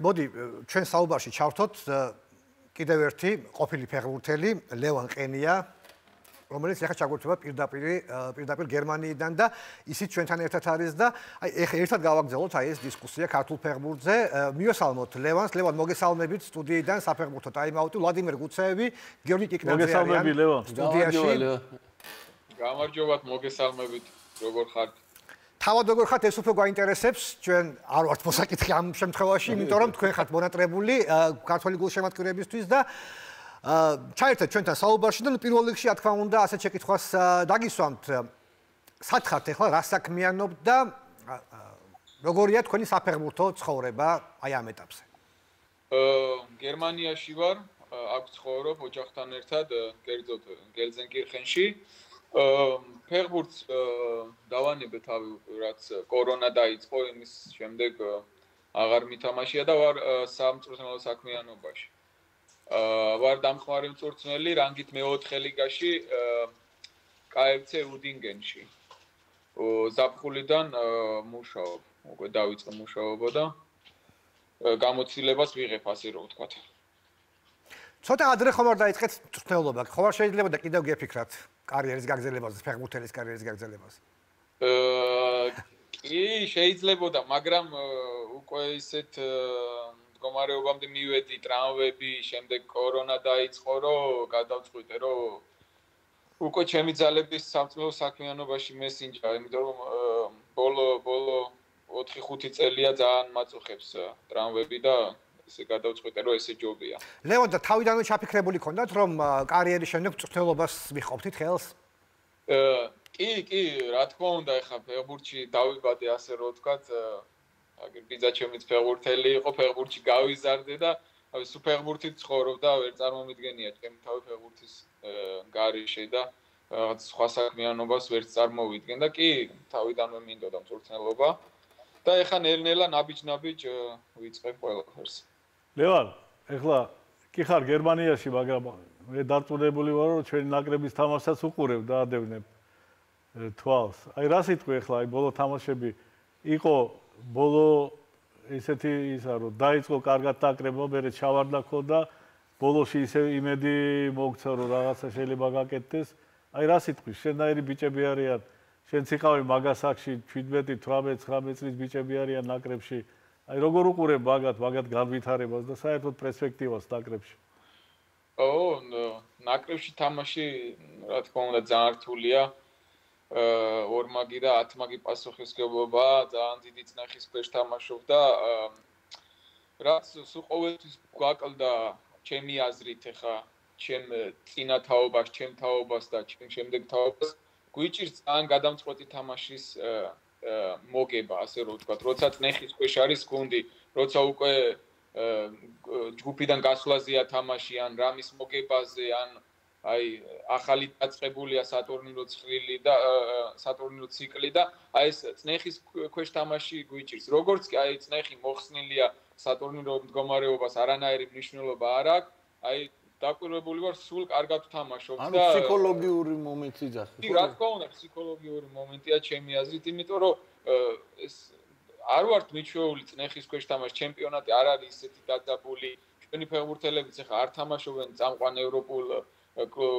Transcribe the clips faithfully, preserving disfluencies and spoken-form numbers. Modi, ჩვენ საუბარში ჩავთოთ კიდევ ერთი ყოფილი ფეხბურთელი ლევან ყენია, რომელიც ახლა ჩაგურთება პირდაპირ პირდაპირ გერმანიიდან და ისიც ჩვენთან ერთად არის და აი ეხლა ერთად გავაგზავნოთ აი ეს დისკუსია ქართულ ფეხბურთზე. Მივესალმოთ ლევანს. ლევან, მოგესალმებით სტუდიიდან, საფეხბურთო ტაიმაუტი, ვლადიმერ გუცეევი, გიორგი კიკნაძე არიან. მოგესალმებით ლევან. სტუდიაში. გამარჯობათ, მოგესალმებით. როგორ ხართ? Tava de gorhat este super intereseps, când ar art posa că te am șem tchavashi, mitoram tkuen khat monatrebuli, kartvali gulshemat qurebistvis da chairta ჩვენთან საუბარში და პირველ რიგში რა თქმა უნდა ასე შეკითხვას დაგისვამთ. Satkhat ეხლა რა საქმიანობთ და როგორია თქვენი საფეხბურთო ცხოვრება აი ამ ეტაპზე? გერმანიაში ვარ, აქ ცხოვრობ ოჯახთან ერთად, კერძოდ გელზენკირხენში. Ფეხბურთს დავანებე თავი რაც კორონა დაიწყო, იმის შემდეგ აღარ მითამაშია და ვარ სამწვრთნელო საქმიანობაში. Ვარ დამხმარე მწვრთნელი რანგით მეოთხე ლიგაში კა ეფ ცე უდინგენში. ზაფხულიდან მუშაობ, უკვე დავიწყე მუშაობა და გამოცდილებას ვიღებ, ასე რომ ვთქვათ. Ცოტა ადრე ხომ არ დაიწყეთ მწვრთნელობა, ხო არ შეიძლება და კიდევ გეფიქრათ? Კარიერის გაგრძელებაზე, ფეხბურთელის კარიერის გაგრძელებაზე. კი, შეიძლებოდა, მაგრამ უკვე ისეთ მდგომარეობამდე მივედი, ტრავმები, შემდეგ კორონა დაიწყო, რომ გადავწყვიტე, რომ უკვე ჩემი ძალების სამწმელო საქმიანობაში მესინჯა, იმიტომ რომ ბოლო ბოლო ოთხი ხუთი წელია ძალიან მაწუხებს ტრავმები და se გადავწყვიტე რომ ესე ჯობია. ლევან, და თავიდანვე ჩაფიქრებული ქონდათ რომ კარიერის შემდეგ მწვრთნელობას მიხობთ ხელს? აა, კი, კი, რა თქმა უნდა, ეხა ფეხბურთში დავიბადე, ასე რომ ვთქვათ, აგერბიძა ჩემიც ფეხბურთელი იყო, ფეხბურთში გავიზარდე და აი სულ ფეხბურთით ცხოვრობ და ვერ წარმომიდგენია ჩემი თავი ფეხბურთის გარეშე და რაღაც სხვა საქმიანობას ვერ წარმოვიდგენ და კი, თავიდანვე მინდოდა მწვრთნელობა და ეხა ნელ-ნელა ნაბიჯ-ნაბიჯ ვიწყებ ყველაფერს. Levan, ეხლა კი ხარ გერმანიაში, მაგრამ მე დარწმუნებული ვარ, რომ ჩვენი ნაკრების თამაშსაც უყურებ და ადევნებ თვალს. Აი რა სიტყვი ეხლა, აი ბოლო თამაშები იყო ბოლო ესეთი ისა, რომ დაიწყო კარგად დაკრება, მერე ჩავარდა ხო და ბოლოში ისე იმედი მოგცა, რომ რაღაცა შეიძლება გაკეთდეს. Აი რა სიტყვი, შენაირი ბიჭები არიან, შენც იყავი მაგას აქში შვიდმეტი, თვრამეტი, ცხრამეტი წლის ბიჭები არიან ნაკრებში. Ai როგორ უყურებ მაგათ, მაგათ განვითარებას და საერთოდ პერსპექტივას ნაკრებში? Oh, ნაკრებში თამაში რა თქმა უნდა ძალიან რთულია. ორი მაგი და ათი მაგი პასუხისმგებლობა, ძალიან დიდი წნეხის ქვეშ თამაშობ და რაც სულ ყოველთვის გვაკლდა ჩემი აზრით ხა, ჩემ წინა თაობას, ჩემ თაობას და ჩემ შემდეგ თაობას გვიჭირს ძალიან გადამწყვეტი თამაშის მოგება, ასე რომ ვთქვათ, როცა წნეხის ქვეშ არის გუნდი, როცა უკვე ჯგუფიდან გასვლაზეა თამაში, ან რამის მოგებაზე, ან აი ახალი დაწყებულია სატურნირო ცხრილი და სატურნირო ციკლი და აი ეს წნეხის ქვეშ თამაში გვიჭირს. Როგორც კი აი წნეხი მოხსნილია სატურნირო მდგომარეობას, არანაირი მნიშვნელობა არ აქვს, აი დაკვირვებული ვარ სულ კარგად თამაშობ და ანუ ფსიქოლოგიური მომენტი ძახი. კი, რა თქმა უნდა, ფსიქოლოგიური მომენტია ჩემი აზრით, იმიტომ რომ ეს არ ვართ მიჩვეული წნეხის ქვეშ თამაში, ჩემპიონატი არ არის ისეთი დაძაბული. Ჩვენი ფეხბურთელებიც ახლა არ თამაშობენ წამყვან ევროპულ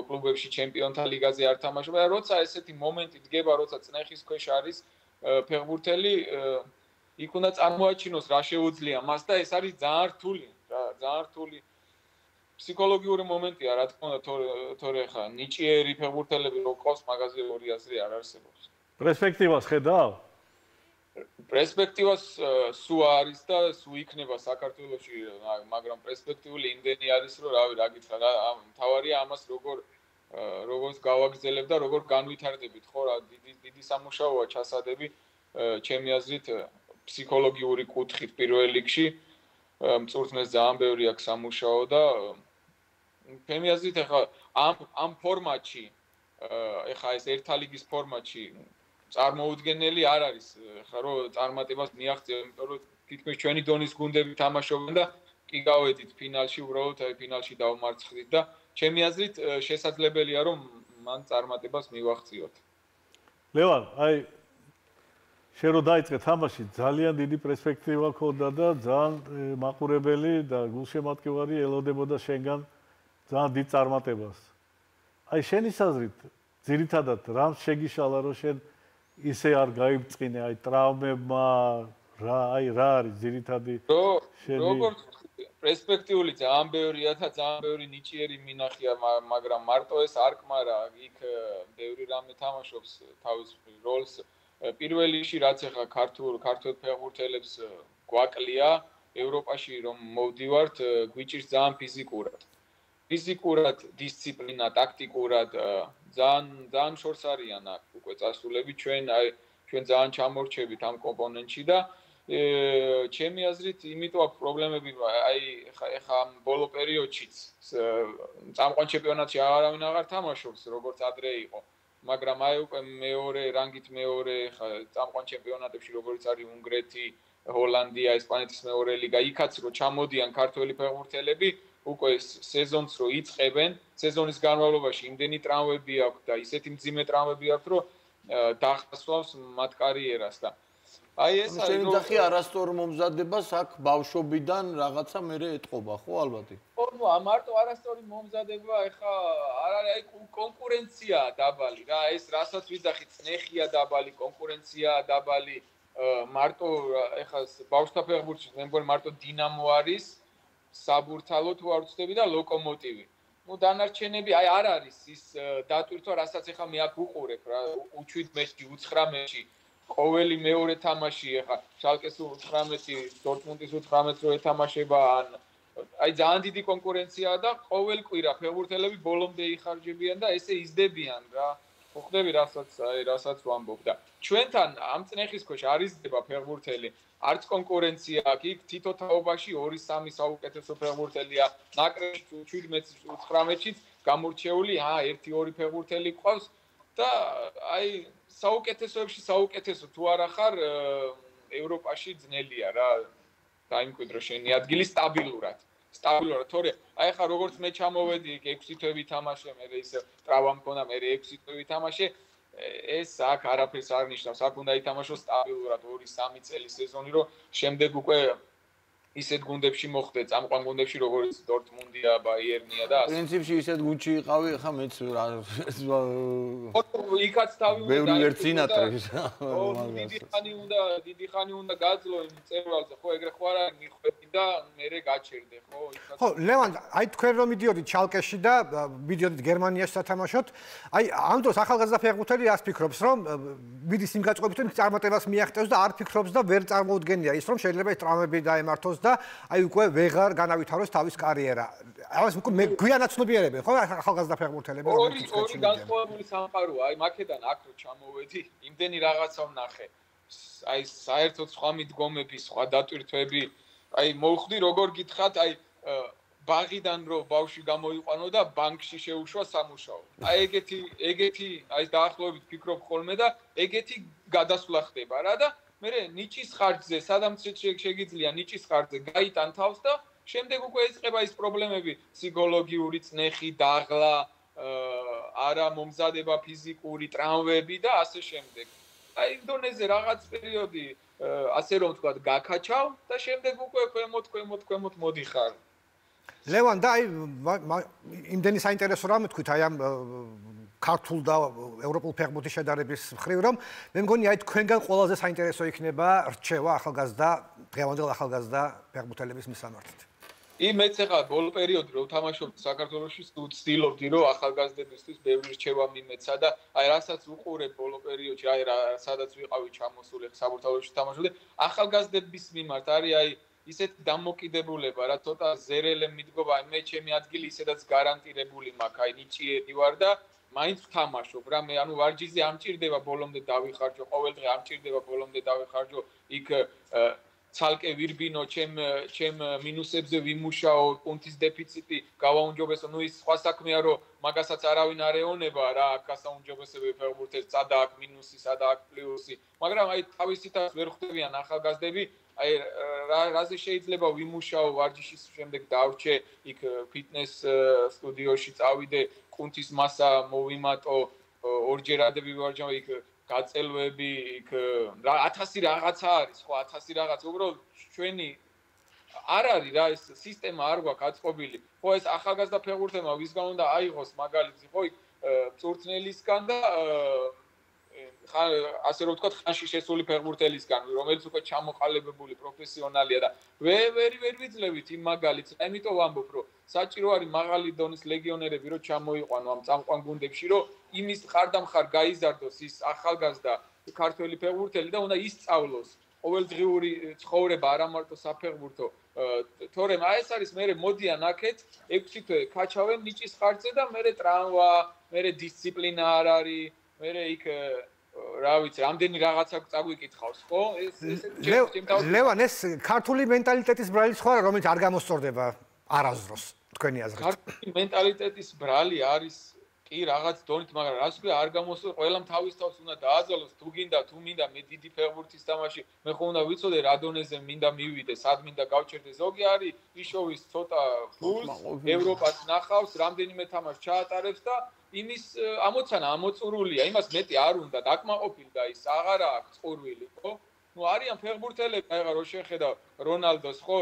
კლუბებში, ჩემპიონთა ლიგაზე არ თამაშობენ. როცა ესეთი მომენტი დგება, როცა წნეხის ქვეშ არის ფეხბურთელი, იქ უნდა წარმოაჩინოს რა შეუძლია მას და ეს არის ძალიან რთული, ძალიან რთული ფსიქოლოგიური მომენტია, რა თქმა უნდა, თორე ხა ნიჭიერი ფეხბურთელები რო ყავს მაგაზე ორი აზრი არ არსებობს. Პერსპექტივას ხედავ? Პერსპექტივას სუ არის და სუ იქნება საქართველოში, მაგრამ პერსპექტიული იმდენი არის, რომ რავი, რა გითხრა, მთავარია ამას როგორ როგორც გავაგრძელებ და როგორ განვითარდებით, ხო რა, დიდი დიდი სამუშაოა ჩასადები, ჩემი აზრით, ფსიქოლოგიური კუთხით პირველ რიგში. Მწვრთნელს ძალიან ბევრი აქვს სამუშაო და ჩემი აზრით ახლა ამ ამ ფორმატში ახლა ეს ერთა ლიგის ფორმატში წარმოუდგენელი არ არის ახლა რომ წარმატებას მიაღწიო, იმიტომ რომ თითქმის ჩვენი დონის გუნდები თამაშობენ და კი გავედით ფინალში, უბრალოდ აი ფინალში დავმარცხდით და ჩემი აზრით შესაძლებელია რომ მან წარმატებას მივაღწიოთ. ლევან, აი Შენ რო დაიწყე თამაში ძალიან დიდი პერსპექტივა ქონდა და ძალიან მაყურებელი და გულშემატკივარი ელოდებოდა შენგან ძალიან დიდ წარმატებას. Აი შენი საზრით ძირითადად რამ შეგიშალა რომ შენ ისე არ გაიბწყინე აი ტრავმებმა რა აი რა არის ძირითადი შენი როგორც პერსპექტიული ძალიან ბევრია და ძალიან ბევრი ნიჭიერი მინახია მაგრამ მარტო ეს არკმარა იქ ბევრი რამე თამაშობს თავის როლს პირველში რაც ახლა ქართულ ქართულ ფეხბურთელებს გვაკლია ევროპაში რომ მოვდივართ გვიჭირს ძალიან ფიზიკურად ფიზიკურად დისციპლინა ტაქტიკურად ძალიან ძალიან შორს არიან აქ უკვე წასულები ჩვენ აი ჩვენ ძალიან ჩამორჩებით ამ კომპონენტში და ჩემი აზრით იმიტომ აქ პრობლემები აი ახლა ამ ბოლო პერიოდშიც წამყვან ჩემპიონატში არავინ აღარ თამაშობს როგორც ადრე იყო მაგრამ აი უკვე მეორე რანგით მეორე ხა წამყვან ჩემპიონატებში როგორც არის უნგრეთი, ჰოლანდია, ესპანეთის მეორე ლიგა, იქაც რო ჩამოდიან ქართველი ფეხბურთელები, უკვე სეზონს რო იწყებენ, სეზონის განმავლობაში იმდენი ტრავმები აქვს და ისეთი მძიმე ტრავმები აქვს, რომ დაახსოვს მათ კარიერას და აი ეს არის რომ შევიძახი არასწორ მომზადებას აქ ბავშვობიდან რაღაცა მერე ეთყობა ხო ალბათ? ხო, მარტო არასწორი მომზადება ეხა არ არის აი კონკურენცია დაბალი რა ეს რასაც ვიძახი წნეხია დაბალი კონკურენცია დაბალი მარტო ეხა ბავშვთა ფეხბურთში მე მგონი მარტო დინამო არის საბურთალო თუ არ ვცდები და ლოკომოტივი ну დანარჩენები აი არ არის ის დატვირთვა რასაც ეხა მე აქ უყურებ რა შვიდმეტში უცხრამეტში ყოველი მეორე თამაში ეხა შალკეს უცხრამეტი დორტმუნდის უცხრამეტს რო ეთამაშება ან აი ძალიან დიდი კონკურენციაა და ყოველ კვირა ფეხბურთელები ბოლომდე იხარჯებიან და ესე იზდებიან რა ხო ხდები რასაც აი რასაც ვამბობ და ჩვენთან ამ წნეხის ქვეშ არ იზრდება ფეხბურთელი არც კონკურენცია აქვს იქ თითო თაობაში ორი სამი საუკეთესო ფეხბურთელია ნაკრებში შვიდმეტში უცხრამეტშიც გამორჩეული ა ერთი ორი ფეხბურთელი ყავს და აი საუკეთესოებში საუკეთესო თუ არა ხარ ევროპაში ძნელია რა დაიმკვიდრო შენი ადგილი სტაბილურად სტაბილურად თორე აი ხა როგორც მე ჩამოვედი ექვსი თვე თამაშე მე ისე ტრავმა მქონდა მე ექვსი თვე თამაშე ეს აქ არაფერს არ ნიშნავს აქ უნდა ითამაშო სტაბილურად ორი სამი წელი სეზონი რომ შემდეგ უკვე ისეთ გუნდებში მოხდე წამყვან გუნდებში როგორც დორტმუნდია, ბაიერნია და ასე. პრინციპში ისეთ გუნდში იყავი, ხა მეც რა იქაც თავი უნდა ბევრი ვერცინატრებს. ო, დიდი ხანი უნდა, დიდი ხანი უნდა გაძლო იმ წევალზე, ხო, ეგრე ხო არა მიხვედი და მერე გაჩერდე, ხო, იქაც. ხო, ლევან, აი თქვენ რომ მიდიოდით ჩალკეში და მიდიოდით გერმანიაში სათამაშოთ, აი ამ დროს ახალგაზრდა ფეხბურთელი რას ფიქრობს, რომ მიდის იმ გაწყობითი წარმატებას მიაღწევს და არ ფიქრობს და ვერ წარმოუდგენია ის, რომ შეიძლება ეს ტრავმები დაემართოს და აი უკვე ვეღარ განავითაროს თავის კარიერა. ამას უკვე მე გვიანაც ცნობიერებენ, ხო, ახალგაზრდა ფეხბურთელები. ორი ორი განსხვავებული სამყაროა. აი მაკედან აქ რო ჩამოვედი, იმდენი რაღაცა ვნახე. აი საერთოდ სხვა მიდგომები, სხვა დატვირთვები. აი მოვხდი როგორ გითხათ, აი ბაღიდან რო ბავში გამოიყვანო და ბანკში შეუშვა სამუშაო. აი ეგეთი ეგეთი აი დაახლოებით ფიქრობ ხოლმე და ეგეთი გადასვლა ხდება რა და მერე ნიჭის ხარჯზე, სადაც შეიძლება ნიჭის ხარჯზე გაიტან თავს და შემდეგ უკვე ეწყება ის პრობლემები, ფსიქოლოგიური წნეხი, დაღლა, არამომზადება ფიზიკური ტრავმები და ასე შემდეგ. აი ინდონეზია რაღაც პერიოდი, ასე რომ ვთქვათ, გაკაჩავ და შემდეგ უკვე ქვემოთ, ქვემოთ, ქვემოთ მოდიხარ. ლევან, და აი იმდენი საინტერესო რამე თქვით, აი ამ ქართულ და ევროპულ ფეხბურთის შედარების მხრივ რომ მე მგონი აი თქვენგან ყველაზე საინტერესო იქნება რჩევა ახალგაზრდა დღევანდელ ახალგაზრდა ფეხბურთელების მისამართით. იმეც ახლა ბოლო პერიოდი რო თამაშობ საქართველოში ვცდილობდი რომ ახალგაზრდებისთვის ბევრი რჩევა მიმეცა და აი რასაც უყურებ ბოლო პერიოდში აი სადაც ვიყავი ჩამოსული საბურთალოში თამაშობდი ახალგაზრდების მიმართ არის აი ისეთი დამოკიდებულება რა ცოტა ზერელემ მიდგომა მე ჩემი ადგილი ისედაც გარანტირებული მაქვს აი ნიჭიერი ვარ და მაინც თამაშობ რა მე ანუ ვარჯიზე ამჭirdება ბოლომდე დავიხარჯო ყოველ დღე ამჭirdება ბოლომდე დავიხარჯო იქ ცალკე ვირბინო ჩემ ჩემ მინუსებზე ვიმუშაო პუნქტის დეფიციტი გავაუნჯობესო ნუ ის სხვა საქმეა რომ მაგასაც არავინ არ ეონება რა აქ ასაუნჯობესებები ფეხბურთელს სადა აქ მინუსი სადა აქ პლუსი მაგრამ აი თავისითაც ვერ ხვდებიან ახალგაზრდები აი რა რაზე შეიძლება ვიმუშაო ვარჯიშის შემდეგ დავრჩე იქ ფიტნეს სტუდიოში წავიდე კუნთის მასა მოვიმატო ორჯერ ადები ვარჯავ იქ გაწელვები იქ ათასი რაღაცა არის ხო ათასი რაღაც უბრალოდ ჩვენი არ არის რა ეს სისტემა არ გვაქვს გაწყობილი ხო ეს ახალგაზრდა ფეხბურთელმა ვისგან უნდა აიღოს მაგალითი ხო იქ წურწნელისგან და ასე რომ ვთქვათ ხანში შესული ფეხბურთელისგან რომელიც უკვე ჩამოყალიბებული პროფესიონალია და ვერ ვერ ვიძლევით იმ მაგალითს ამიტომ ვამბობ რომ საჭირო არის მაღალი დონის ლეგიონერები რომ ჩამოიყვანო ამ წამყვან გუნდებში რომ იმის ხარდამხარ გაიზარდოს ის ახალგაზრდა ქართველი ფეხბურთელი და უნდა ისწავლოს ყოველდღიური ცხოვრება არა მარტო საფეხბურთო თორემ აი ეს არის მე მოდიან აქეთ ექვსი თვე ქაჩავენ ნიჭის ხარჯზე და მე ტრამვა მე დისციპლინა არ არის მე იქ რა ვიცი, რამდენი რაღაცა წაგვიკითხავს, ხო? ეს ეს ლევან ეს ქართული მენტალიტეტის ბრალი სხვა რა, რომელიც არ გამოსწორდება არასდროს, თქვენი აზრით. ქართული მენტალიტეტის ბრალი არის კი რაღაც დონით, მაგრამ რა თქმა უნდა არ გამოსწორ, ყველამ თავის თავს უნდა დააძალოს, თუ გინდა, თუ მინდა მე დიდი ფეხბურთის თამაში, მე ხო უნდა ვიცოდე რა დონეზე მინდა მივიდე, სად მინდა გავჩერდე. ზოგი არის იშოვის ცოტა ფულს, ევროპას ნახავს, რამდენიმე თამაშს ჩაატარებს და იმის ამოცანა ამოწურულია, იმას მეტი არ უნდა დაკმაყოფილდა ის აღარ აქვს წურვილი, ხო? ნუ არიან ფეხბურთელები, აღარ რო შეხედავ რონალდოს, ხო,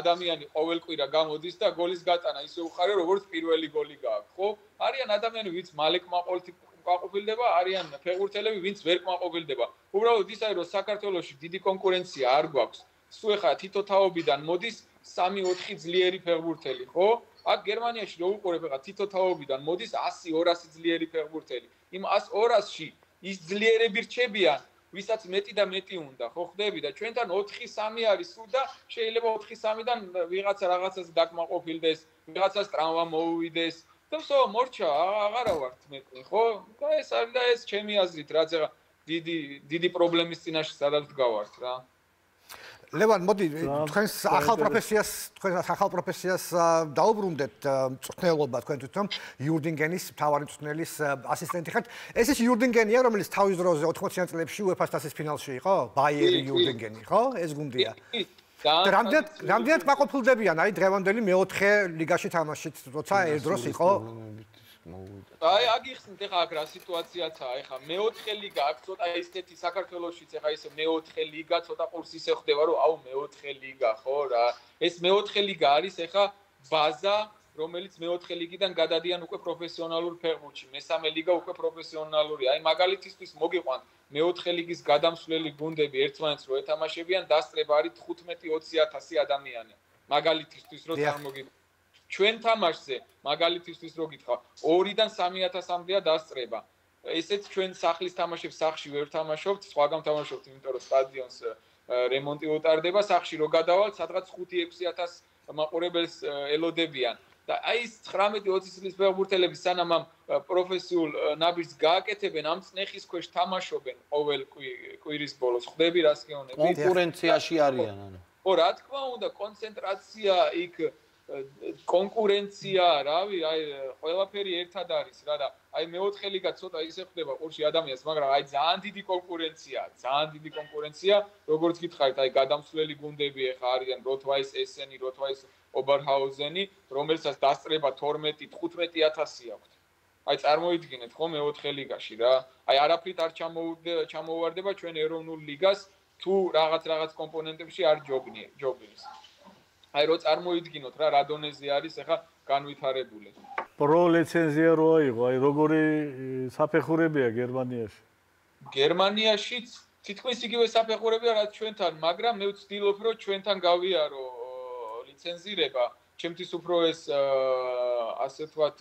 ადამიანი ყოველკვირა გამოდის და გოლის გატანა ისე უხარია, როგორც პირველი გოლი გააქვს, ხო? არიან ადამიანები, ვინც მალე კმაყოფილდება, არიან ფეხბურთელები, ვინც ვერ კმაყოფილდება. უბრალოდ ის არის, რომ საქართველოში დიდი კონკურენცია არ გვაქვს. სულ ეხა თითოთავობიდან მოდის სამი ოთხი ძლიერი ფეხბურთელი, ხო? აქ გერმანიაში რო უყურებ ხა თითოთავობიდან მოდის ასი ორასი ძლიერი ფეხბურთელი. იმ ასი ორასში ის ძლიერები რჩებიან, ვისაც მეტი და მეტი უნდა, ხო ხდები და ჩვენთან ოთხი სამი არის სულ და შეიძლება ოთხი სამიდან ვიღაცა რაღაცას დაკმაყოფილდეს, ვიღაცას ტრავმა მოუვიდეს. და სო მორჩა აღარა ვართ მეტი, ხო? და ეს არის და ეს ჩემი აზრით, რაც ეხა დიდი დიდი პრობლემის წინაშე სადაც გავართ რა. Levan, მოდი, თქვენს ახალ პროფესიას, თქვენს ახალ პროფესიას დაუბრუნდეთ მწვრთნელობა თქვენ თვითონ იურდინგენის მთავარი მწვრთნელის ასისტენტი ხართ. ეს ის იურდინგენია, რომელიც თავის დროზე ოთხმოციან წლებში უეფას თასის ფინალში იყო, ბაიერი იურდინგენი, ხო? ეს გუნდია. Რამდენად რამდენად კმაყოფილდებიან, აი დღევანდელი მეოთხე ლიგაში თამაშით, როცა ერთ დროს იყო. Ai, agixnit ეხა აქ რა სიტუაციაცაა, ეხა მეოთხე ლიგა, აქ ცოტა ესეთი საქართველოსშიც ეხა ისე მეოთხე ლიგა, ცოტა ყურს ისე ხდება, რომ აუ მეოთხე ლიგა, ხო რა. ეს მეოთხე ლიგა არის ეხა ბაზა, რომელიც მეოთხე ლიგიდან გადადიან უკვე პროფესიონალურ ფეხბურთში. მესამე ლიგა უკვე პროფესიონალური. Ai, მაგალითისთვის მოგიყვანთ მეოთხე ლიგის გადამსვლელი გუნდები ერთმანეთს რო ეთამაშებიან, დასწრება არის თხუთმეტი ოცი ათასი ადამიანი. მაგალითისთვის რო წარმოგიდგენთ ჩვენ თამაშზე მაგალითისთვის რო გითხრა ორიდან სამი ათასამდეა დასწრება. Ესეც ჩვენ სახლის თამაშებს სახში ვერ თამაშობთ, სხვაგან თამაშობთ, იმიტომ რომ სტადიონს რემონტი უტარდება, სახში რო გადავალთ, სადღაც ხუთი ექვსი ათასი მაყურებელს ელოდებიან. და აი ეს ცხრამეტი ოცი წლის ფეხბურთელები სანამ ამ პროფესიულ ნაბიჯს გააკეთებენ, ამ წნეხის ქვეშ თამაშობენ ყოველ კვირის ბოლოს. ხდები რა სქეონები? კონკურენციაში არიან, ანუ. ხო, რა თქმა უნდა, კონცენტრაცია იქ კონკურენცია, რავი, აი ყველაფერი ერთად არის რა და აი მეოთხე ლიგა ცოტა ისე ხდება ყურში ადამიანს, მაგრამ აი ძალიან დიდი კონკურენცია, ძალიან დიდი კონკურენცია, როგორც გითხარით, აი გადამსვლელი გუნდები ეხა არიან როთვაის ესენი, როთვაის ობერჰაუზენი, რომელსაც დასწრება თორმეტი თხუთმეტი ათასი აქვს. Ai წარმოიდგინეთ ხო მეოთხე ლიგაში რა. Ai არაფრით არ ჩამოვარდება ჩვენ ეროვნულ ლიგას თუ რაღაც რაღაც კომპონენტებში არ ჯობნი, ჯობნის. Ai roți armoidginot, ra radonezi aris, ეხა განვითარებული. Pro licenzia ro იყო, ai როგორი საფეხურებია გერმანიაში. გერმანიაშიც თითქმის იგივე საფეხურებია რაც ჩვენთან, მაგრამ მე ვცდილობ რომ ჩვენთან გავიარო ლიცენზირება, ჩემთვის უფრო ეს ასე ვთქვათ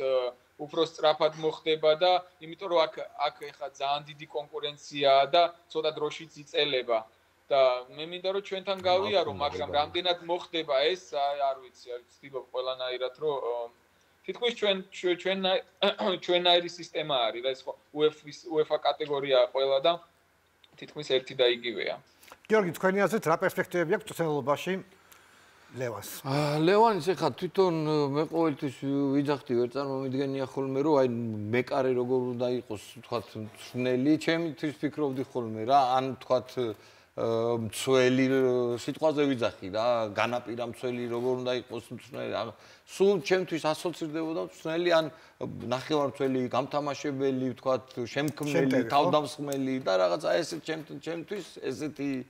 უფრო სწრაფად მოხდება და იმიტომ რომ აქ აქ ეხა ძალიან დიდი კონკურენციაა და ცოტა დროშიც იწელება. Da, მე მინდა რომ ჩვენთან გავიარო, მაგრამ რამდენად მოხდება ეს, არ ვიცი, არ ვცდილობ ყველანაირად, რომ თითქოს ჩვენ ჩვენ ჩვენაირი სისტემა არის, რა ეს ხო UEFA კატეგორია ყველა და თითქმის ერთი და იგივეა. გიორგი, თქვენი აზრით რა პერსპექტივები აქვს წელობაში ლევანს? ლევანის ეხა თვითონ მე ყოველთვის ვიძახდი, ვერ წარმოვიდგენია ხოლმე, რომ აი მეკარე როგორ უნდა იყოს, თქვათ, მწვრთნელი, ჩემთვის ფიქრობდი ხოლმე რა, ან თქვათ მცველი სიტყვაზე ვიძახი რა, განაპირა მცველი როგორ უნდა იყოს მცველი, სულ ჩემთვის ასოცირდებოდა მცველი ან ნახევარმცველი, გამთამაშებელი, ვთქვათ, შემქმნელი, თავდამსხმელი და რაღაცა ესეთ ჩემთვის ესეთი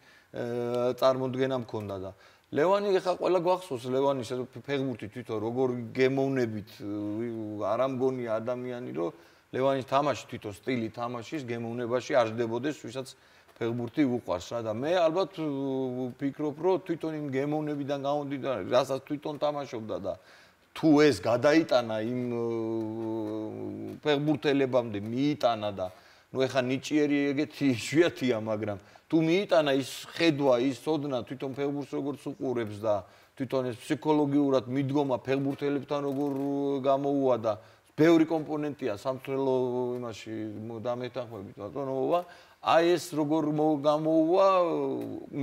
წარმოდგენა მქონდა და ლევანი ხა ყველა გვახსოვს ლევანის ფეგმურთი თვითონ როგორ გემოვნებით არ ამგონია ადამიანი რომ ლევანის თამაში თვითონ სტილი თამაშის გემოვნებაში არ დებოდეს ვისაც ფეგმურთი უყვარს რა და მე ალბათ ვფიქრობ რომ თვითონ იმ გემოვნებიდან გამომდინარე რასაც თვითონ თამაშობდა და თუ ეს გადაიტანა იმ ფეგმურთელებამდე მიიტანა და ну ეხა ნიჭიერი ეგეთი შვიათია მაგრამ თუ მიიტანა ის ხედვა ის ოდნა თვითონ ფეგბურთს როგორ უყურებს და თვითონ ეს ფსიქოლოგიურად მიდგომა ფეგბურთელებთან როგორ გამოუვა და ბევრი კომპონენტია სამწვრილო იმაში დამეთანხმებით ბატონობა აი ეს როგორ გამოუვა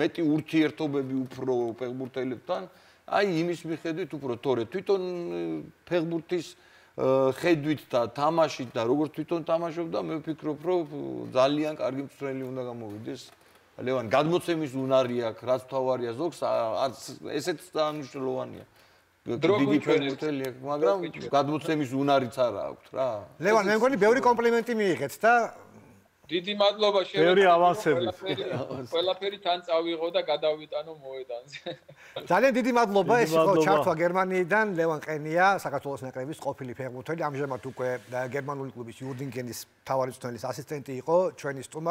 მეტი ურთიერთობები უფრო ფეგბურთელებთან აი იმის მიხედვით უფრო თორე თვითონ ფეგბურთის ხედვით და თამაშით და როგორც თვითონ თამაშობდა მე ვფიქრობ რომ ძალიან კარგი მწვრთნელი უნდა გამოვიდეს ლევან გადმოცემის უნარი აქვს რაც თავარია ზოგს არც ესეც დანიშნულოვანია დიდი ფეხბურთელი აქვს მაგრამ გადმოცემის უნარიც არ აქვს რა ლევან მე მგონი ბევრი კომპლიმენტი მიიღეთ და დიდი მადლობა შენ ბევრი ავანსები ყველაფერი თან წავიღო და გადავიტანო მოედანზე ძალიან დიდი მადლობა ეს იყო ჩართვა გერმანიიდან ლევან ყენია საქართველოს ნაკრების ყოფილი ფეხბურთელი ამჟამად უკვე გერმანული კლუბის იურდინგენის მთავარი მწვრთნელის ასისტენტი იყო ჩვენი სტუმარი